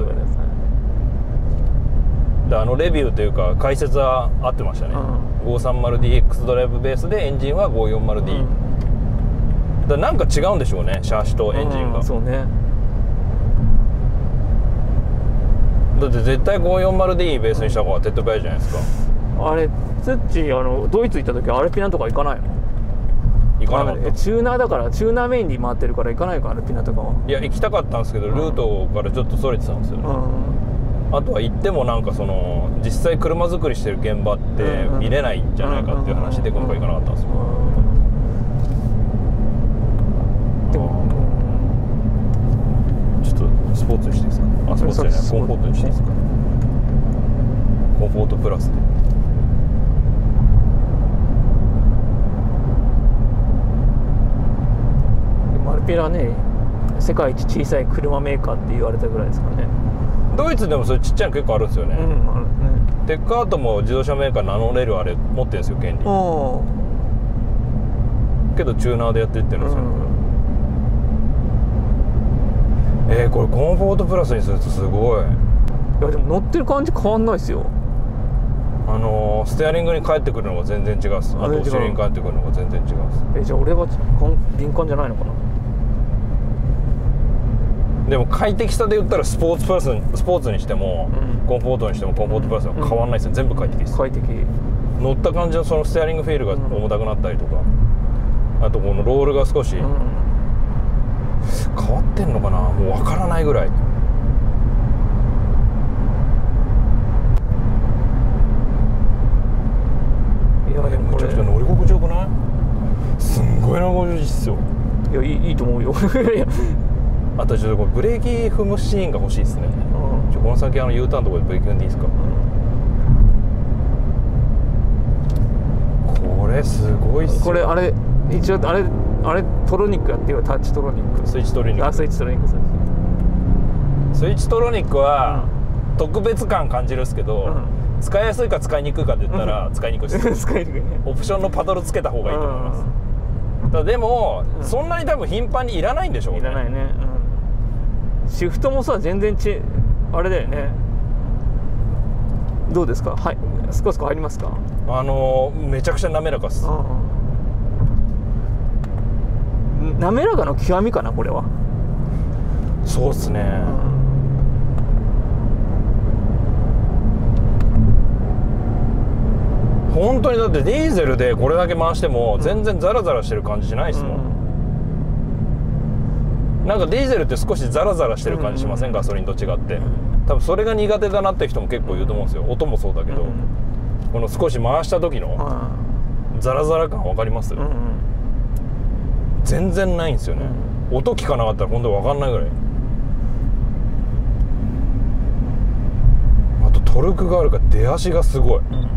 で、あのレビューというか解説は合ってましたね、うん、ごーさんまるディーエックス ドライブベースでエンジンは ごーよんまるディー、うん、だなんか違うんでしょうねシャーシとエンジンが、うん、そうね。だって絶対 ごーよんまるディー ベースにした方が手っ取り早いじゃないですか、うん、あれツッチあのドイツ行った時アルピナとか行かないの。行かなかった。チューナーだから、チューナーメインに回ってるから行かないか、アルピナとかは。いや行きたかったんですけど、ルートからちょっとそれてたんですよね、うん、あとは行ってもなんかその実際車作りしてる現場って見れないんじゃないかっていう話で今回行かなかったんですよ、うんうんうんうん。スポーツにしていいですか？あ、スポーツじゃない、コンフォートにしていいですか？コンフォートプラスで。アルピナね、世界一小さい車メーカーって言われたぐらいですかね。ドイツでもそれちっちゃいの結構あるんですよね。うん、あるね。テッカートも自動車メーカー名乗れるあれ持ってるんですよ、権利。けどチューナーでやっていってるんですよ。うん、えー、これコンフォートプラスにするとすごい。いやでも乗ってる感じ変わんないですよ。あのー、ステアリングに返ってくるのが全然違うっす。あとお尻に返ってくるのが全然違うっす。え、じゃあ俺は敏感じゃないのかな。でも快適さで言ったらスポーツプラス、スポーツにしても、うん、コンフォートにしてもコンフォートプラスは変わんないですよ、うん、全部快適です。快適。乗った感じのそのステアリングフィールが重たくなったりとか、うん、あとこのロールが少し、うん、変わってんのかな、もう分からないぐらい。いやでもめちゃくちゃ乗り心地よくない？すんごい乗り心地いいっすよ。いや、いい、いいと思うよ。あとちょっとこれブレーキ踏むシーンが欲しいですね、うん、ちょこの先あの U ターンのところでブレーキ踏んでいいですか、うん、これすごいっすよ。これあれ一応あれあれトロニックやってよ、タッチトロニック、スイッチトロニック、スイッチトロニック、スイッチトロニックは特別感感じるんですけど、うん、使いやすいか使いにくいかで言ったら使いにくいです。使いにくいね。オプションのパドルつけた方がいいと思います。うん、ただでも、うん、そんなに多分頻繁にいらないんでしょうね。いらないね。うん、シフトもさ全然ちあれだよね。どうですか？はい、少し入りますか？あのめちゃくちゃ滑らかです。うん、滑らかの極みかなこれは。そうですね、うん、本当にだってディーゼルでこれだけ回しても全然ザラザラしてる感じしないですもん、うん、なんかディーゼルって少しザラザラしてる感じしませんか、うん、ガソリンと違って。多分それが苦手だなって人も結構いると思うんですよ。音もそうだけど、うん、この少し回した時のザラザラ感分かります？うんうん、全然ないんですよね、うん、音聞かなかったら本当に分かんないぐらい。あとトルクがあるから出足がすごい、うん、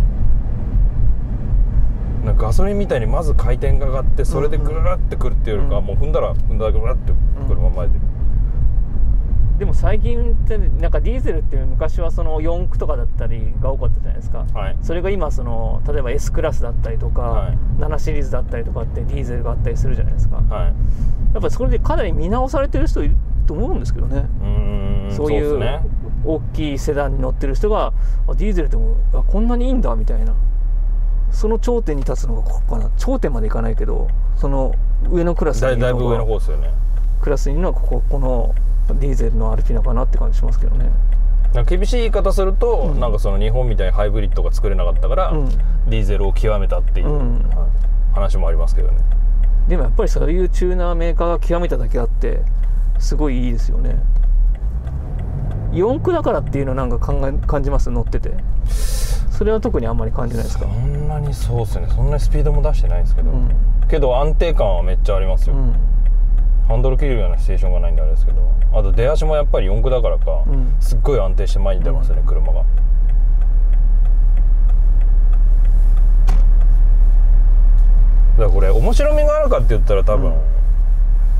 なんかガソリンみたいにまず回転が上がってそれでグラッてくるっていうよりか、うん、もう踏んだら踏んだらグラッてくるままで、うん、でも最近ってなんかディーゼルって昔はそのよん駆とかだったりが多かったじゃないですか、はい、それが今その例えば S クラスだったりとか、はい、ななシリーズだったりとかってディーゼルがあったりするじゃないですか、はい、やっぱりそれでかなり見直されてる人いると思うんですけどね。うん、そういう大きいセダンに乗ってる人があディーゼルでもあこんなにいいんだみたいな、その頂点に立つのがここかな。頂点までいかないけどその上のクラスにいるのが だ, だいぶ上の方ですよね。クラスにいるのはこここのディーゼルのアルピナかなって感じしますけどね。厳しい言い方すると、うん、なんかその日本みたいにハイブリッドが作れなかったから、うん、ディーゼルを極めたっていう、うん、はい、話もありますけどね。でもやっぱりそういうチューナーメーカーが極めただけあってすごいいいですよね。よん駆だからっていうのなんか考え感じます？乗っててそれは特にあんまり感じないですか？そんなに。そうですね、そんなにスピードも出してないんですけど、うん、けど安定感はめっちゃありますよ、うん、ハンドル切るようなシチュエーションがないんであれですけど、あと出足もやっぱりよん駆だからか、うん、すっごい安定して前に出ますね、うん、車が。だからこれ面白みがあるかって言ったら多分、うん、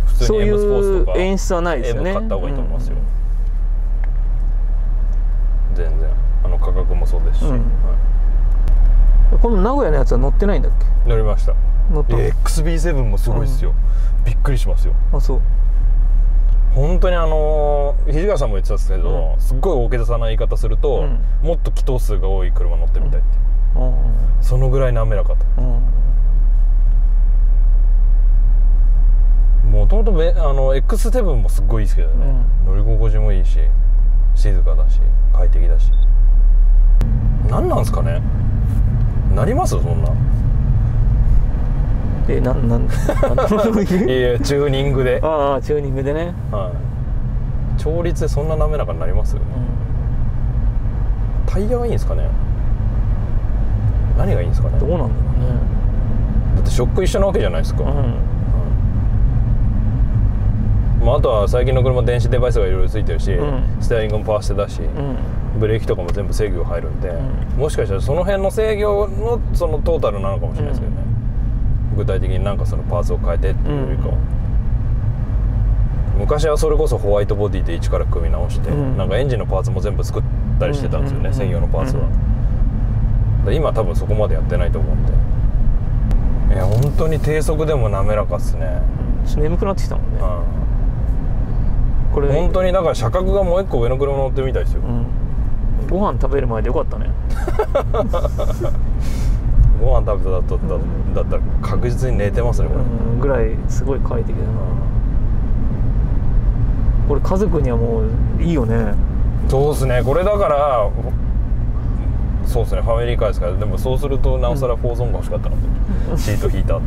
普通に M スポーツとか演出はないですよね。 M 買った方がいいと思いますよ、うん、全然。あの価格もそうですし、うん、はい、この名古屋のやつは乗ってないんだっけ？乗りました。乗った。 エックスビーセブン もすごいですよ、うん、びっくりしますよ。あ、そう。本当にあの土川さんも言ってたんですけど、うん、すっごい大げさな言い方すると、うん、もっと気筒数が多い車乗ってみたいって、うんうん、そのぐらい滑らかと。もともと エックスセブン もすっごいいいですけどね、うん、乗り心地もいいし静かだし快適だし。何なんですかね、なりますそんな。え、なんなんいやいや、チューニングで。ああ、チューニングでね。はい。調律でそんな滑らかになります？うん、タイヤがいいんですかね。何がいいんですかね。どうなんだろうね。だってショック一緒なわけじゃないですか。うん、まあ、あとは最近の車電子デバイスがいろいろついてるし、うん、ステアリングもパワステだし、うん、ブレーキとかも全部制御入るんで、うん、もしかしたらその辺の制御のそのトータルなのかもしれないですけどね、うん、具体的になんかそのパーツを変えてっていうよりか、うん、昔はそれこそホワイトボディで一から組み直して、うん、なんかエンジンのパーツも全部作ったりしてたんですよね、専用のパーツは。うん、今多分そこまでやってないと思うんで。いや本当に低速でも滑らかっすね。眠くなってきたもんね。うん、これ本当にだから車格がもう一個上の車乗ってるみたいですよ、うん、ご飯食べる前でよかったねご飯食べた後だっただったら確実に寝てますねこれ、うん、ぐらいすごい快適だな。これ家族にはもういいよね。そうですね、これだからそうですね、ファミリーカーですから。でもそうするとなおさらフォーゾーンが欲しかったなと、うん、シートヒーターと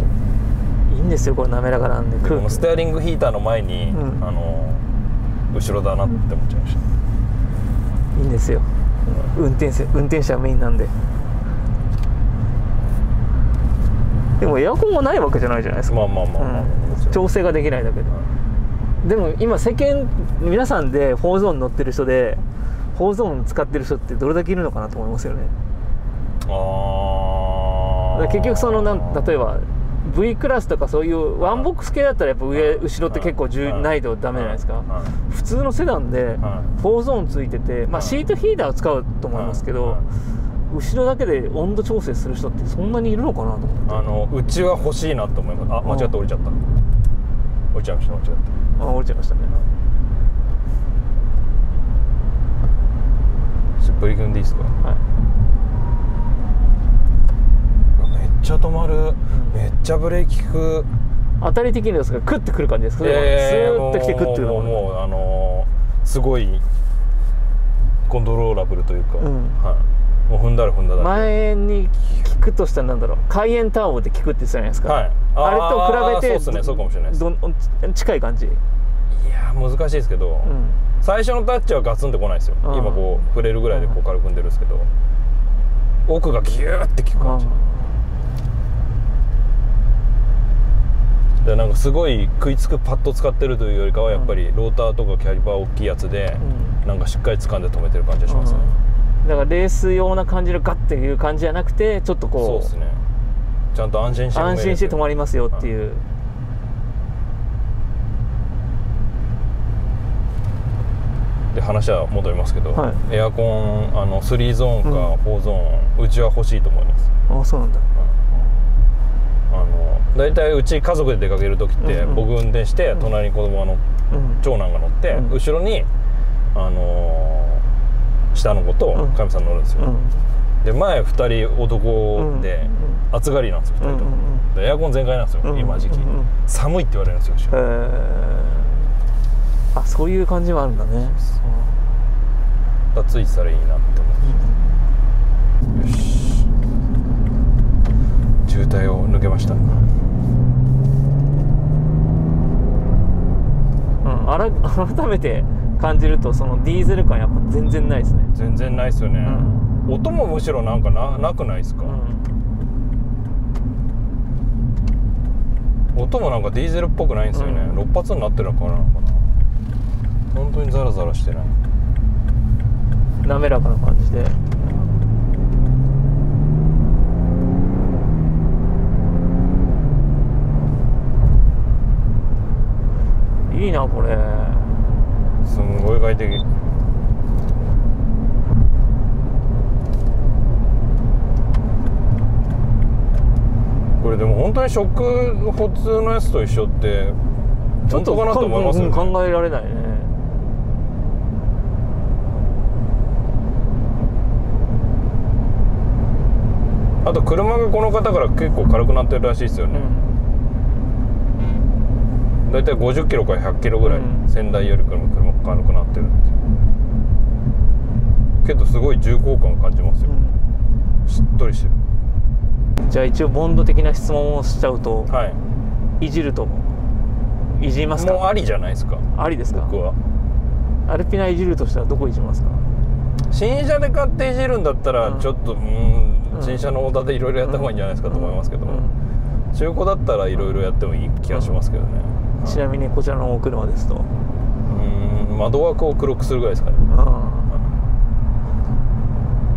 いいんですよこれ、滑らかなんで。でもステアリングヒーターの前に、うん、あの後ろだなって思っちゃいました。いいんですよ、運転手、運転手はメインなんで。でもエアコンがないわけじゃないじゃないですか。まあまあまあ、うん、調整ができないだけで、はい、でも今世間皆さんでフォーゾーン乗ってる人でフォーゾーン使ってる人ってどれだけいるのかなと思いますよね。ああ、結局そのなん例えばV クラスとかそういうワンボックス系だったらやっぱ上後ろって結構重ないとダメじゃないですか。普通のセダンでフォーゾーンついてて、まあ、シートヒーターを使うと思いますけど、後ろだけで温度調整する人ってそんなにいるのかなと思って。あのうちは欲しいなと思います。あ、間違った、降りちゃった、降りちゃいました、降りちゃった、あ、降りちゃいましたね。ブレーキ踏んでいいですか。はい、めっちゃ止まる、めっちゃブレーキ効く。当たり的にですがクッてくる感じですか。スーッときてクッてくるもんね。もうもうあのー、すごいコントローラブルというか、うん、はい、もう踏んだら踏んだだけ。前に効くとしたらなんだろう、開炎ターボで効くって言ってたじゃないですか、はい、あ, あれと比べてそうですね、そうかもしれないです。ど近い感じ。いや難しいですけど、うん、最初のタッチはガツンってこないですよ。今こう触れるぐらいでこう軽く踏んでるんですけど、奥がギューって効く感じ。なんかすごい食いつくパッド使ってるというよりかはやっぱりローターとかキャリバー大きいやつでなんかしっかり掴んで止めてる感じがしますね、うん、だからレース用な感じのガッていう感じじゃなくてちょっとこうそうですね、ちゃんと安心して安心して止まりますよっていう、はい、で話は戻りますけど、はい、エアコンあのスリーゾーンかフォーゾーン、うん、うちは欲しいと思います。ああそうなんだ、うん、大体うち家族で出かける時って僕運転して隣に子供の長男が乗って後ろにあの下の子とかみさん乗るんですよ。で前ふたり男で暑がりなんですよ、ふたりとも。エアコン全開なんですよ今時期。寒いって言われるんですよ後ろ。あ、そういう感じもあるんだね。ついてたらいいなって思って。よし、渋滞を抜けました。うん、改めて感じるとそのディーゼル感やっぱ全然ないですね。全然ないですよね、うん、音もむしろなんか な, なくないですか、うん、音もなんかディーゼルっぽくないんですよね、うん、ろっ発になってるからなのかな。本当にザラザラしてない、滑らかな感じで。いいなこれ、すんごい快適。これでも本当にショック普通のやつと一緒って本当かなと思いますよね。考えられないね。あと車がこの方から結構軽くなってるらしいですよね、うん、大体ごじゅっキロからひゃっキロぐらい、うん、仙台より車が軽くなってるんですよ。けどすごい重厚感を感じますよ、うん、しっとりしてる。じゃあ一応ボンド的な質問をしちゃうと、はい、いじるといじりますか？もうありじゃないですか。ありですか？僕はアルピナいじるとしたらどこいじますか？新車で買っていじるんだったらちょっと、うん、うん、新車のオーダーでいろいろやった方がいいんじゃないですかと思いますけども、うんうん、中古だったらいろいろやってもいい気がしますけどね、うんうん、ちなみにこちらのお車ですと、うん、窓枠を黒くするぐらいですかね、うん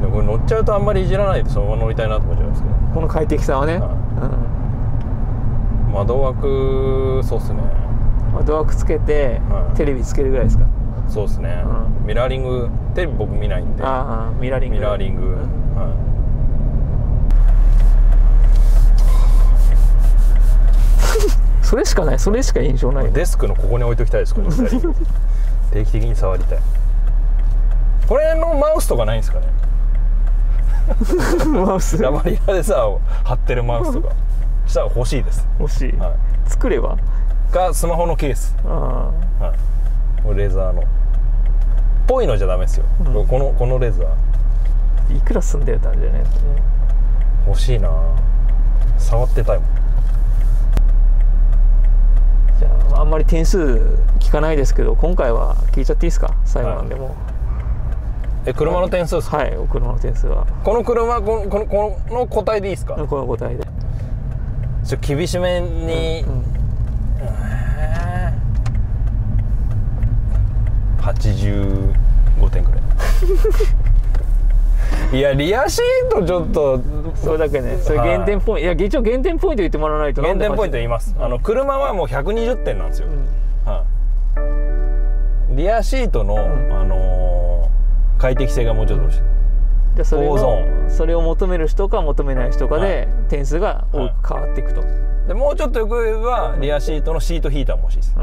でもこれ乗っちゃうとあんまりいじらないでそのまま乗りたいなと思っちゃうんですけど、この快適さはね、はい、うん、窓枠、そうっすね、窓枠つけて、はい、テレビつけるぐらいですか？そうですね、うん、ミラーリング、テレビ僕見ないんで、あーミラーリング、ミラーリング、うん、はいそれしかない、それしか印象ない。デスクのここに置いときたいです、このミラーリング定期的に触りたい。これのマウスとかないんですかね？マウス、ラバリアでさ貼ってるマウスとかしたら欲しいです。欲しい、はい、作ればかスマホのケース、あー、はい、レザーのっぽいのじゃダメですよ、うん、このこのレザーいくら住んでたんじゃないですかね。欲しいな、触ってたいもん。じゃああんまり点数聞かないですけど今回は聞いちゃっていいですか、最後なんでも、はい、え、車の点数ですか？はい、はい、車の点数はこの車、この、この、この答えでいいですか？この答えでちょっと厳しめに、うんうん、はちじゅうごてんくらいいや、リアシートちょっとそれだけね、それ減点ポイント、いや、一応減点ポイント言ってもらわないと。減点ポイント言います、うん、あの車はもうひゃくにじゅってんなんですよ、うん、はあ、リアシートの、うん、あのー快適性がもうちょっと欲しい。じゃあそれをそれを求める人か求めない人かで点数が多く変わっていくと。でもうちょっとよく言えばリアシートのシートヒーターも欲しいです。あ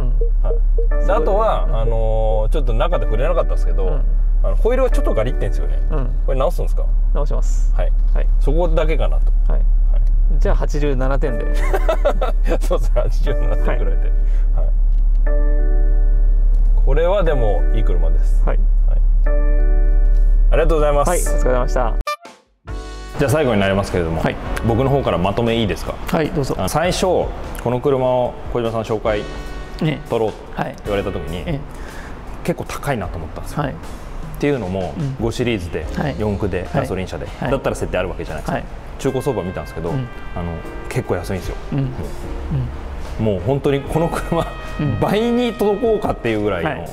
とはあのちょっと中で触れなかったですけど、あのホイールがちょっとガリってんですよね。これ直すんですか？直します。はい。そこだけかなと。はい。じゃあはちじゅうななてんで。そうですね。はちじゅうななてんくらいで。これはでもいい車です。はい。ありがとうございます。はい、お疲れ様でした。じゃあ最後になりますけれども、はい、僕の方からまとめいいですか？はい、どうぞ。最初この車を小島さん紹介取ろうって言われた時に、はい、結構高いなと思ったんですよ。はい、っていうのも、うん、ごシリーズで、はい、よん駆でガソリン車で、はい、だったら設定あるわけじゃないですか。はい、中古相場見たんですけど、うん、あの結構安いんですよ。うん、もう本当にこの車倍に届こうかっていうぐらいの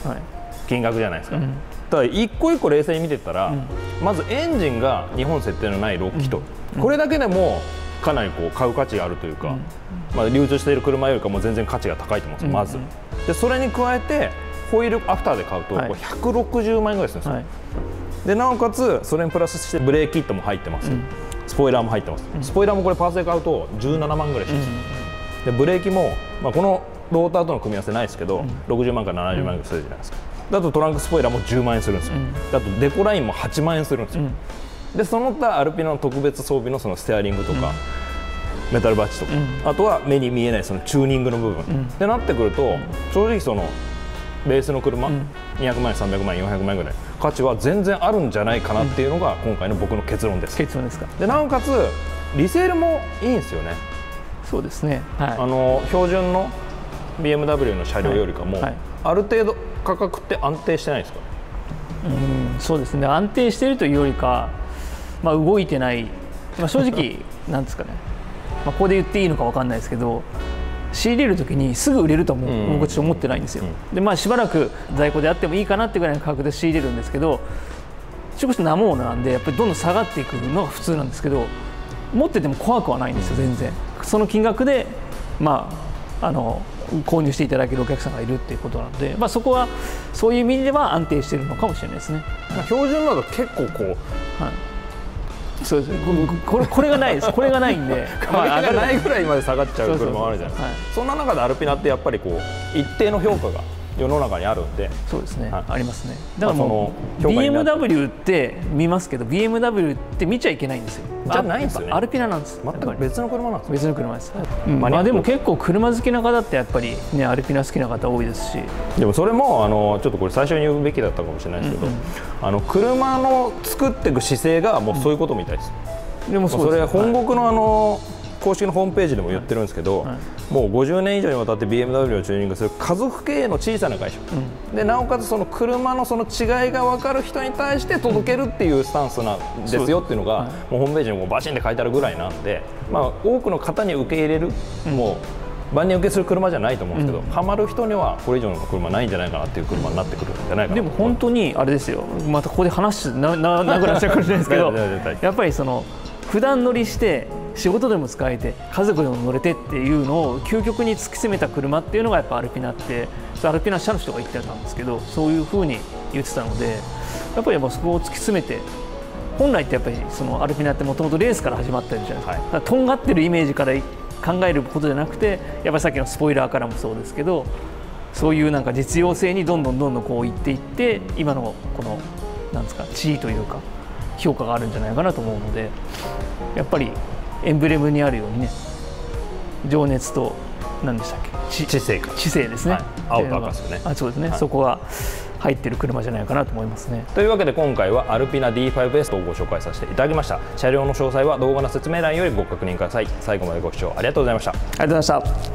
金額じゃないですか。うんただ一個一個冷静に見てたら、うん、まずエンジンが日本設定のないろっ気筒、うん、これだけでもかなりこう買う価値があるというか、うん、まあ流通している車よりかも全然価値が高いと思うんですよ、まず、うん、でそれに加えてホイールアフターで買うとひゃくろくじゅうまんえんぐらいするんですよ、はい、でなおかつそれにプラスしてブレーキキットも入ってます、うん、スポイラーも入ってます、うん、スポイラーもこれパーツで買うとじゅうななまんぐらいします、うん、でブレーキも、まあ、このローターとの組み合わせないですけど、うん、ろくじゅうまんからななじゅうまんえんぐらいするじゃないですか。だとトランクスポイラーもじゅうまんえんするんですよ、うん、だとデコラインもはちまんえんするんですよ、うん、でその他アルピナの特別装備 の, そのステアリングとか、うん、メタルバッジとか、うん、あとは目に見えないそのチューニングの部分、うん、ってなってくると正直そのベースの車、うん、にひゃくまんえんさんびゃくまんえんよんひゃくまんえんぐらい価値は全然あるんじゃないかなっていうのが今回の僕の結論です。結論ですか。でなおかつリセールもいいんですよね。そうですね、はい、あの標準の ビーエムダブリュー の車両よりかも、はいはい、ある程度価格って安定してないですか？うん、そうですね、安定しているというよりか、まあ、動いてない、まあ、正直、なんですかね、まあここで言っていいのか分かんないですけど、仕入れるときにすぐ売れるとは僕ちょっと思ってないんですよ、でまあ、しばらく在庫であってもいいかなってぐらいの価格で仕入れるんですけど、中古車なものなんで、やっぱりどんどん下がっていくのが普通なんですけど、持ってても怖くはないんですよ、全然。その金額で、まああの購入していただけるお客さんがいるっていうことなので、まあ、そこはそういう意味では安定しているのかもしれないですね。標準など結構こう、はい、そうです。これこれがないです。これがないんで、これがないぐらいまで下がっちゃう車もあるじゃないですか。そんな中でアルピナってやっぱりこう一定の評価が世の中にあるんで、そうですね。はい、ありますね。だからもう ビーエムダブリュー って見ますけど、ビーエムダブリュー って見ちゃいけないんですよ。じゃないんですよね。アルピナなんです。全く別の車なんです。別の車です。まあでも結構車好きな方ってやっぱりね、アルピナ好きな方多いですし。でもそれもあのちょっとこれ最初に言うべきだったかもしれないですけど、うんうん、あの車の作っていく姿勢がもうそういうことみたいです。うんでもそれ本国のあの公式のホームページでも言ってるんですけど、もうごじゅうねん以上にわたって ビーエムダブリュー をチューニングする家族経営の小さな会社、うん、でなおかつその車のその違いが分かる人に対して届けるっていうスタンスなんですよっていうのが、もうホームページにもバシンって書いてあるぐらいなんで、まあ、多くの方に受け入れる、うん、もう万人受けする車じゃないと思うんですけど、うん、ハマる人にはこれ以上の車ないんじゃないかなっていう車になってくるんじゃないかな。でも本当にあれですよ、またここで話なななくなっちゃうかもしれないですけどやっぱりその普段乗りして仕事でも使えて家族でも乗れてっていうのを究極に突き詰めた車っていうのがやっぱアルピナって、アルピナ社の人が言ってたんですけど、そういうふうに言ってたので、やっぱりそこを突き詰めて、本来ってやっぱりそのアルピナってもともとレースから始まってるじゃないですか。だからとんがってるイメージから考えることじゃなくて、やっぱりさっきのスポイラーからもそうですけど、そういうなんか実用性にどんどんどんどんこういっていって、今のこのなんですか地位というか評価があるんじゃないかなと思うので、やっぱりエンブレムにあるようにね、情熱と何でしたっけ、知性か、知性ですね、青と赤ですよね。あ、そうですね、はい、そこが入ってる車じゃないかなと思いますね。というわけで今回はアルピナ ディーファイブエス をご紹介させていただきました。車両の詳細は動画の説明欄よりご確認ください。最後までご視聴ありがとうございました。ありがとうございました。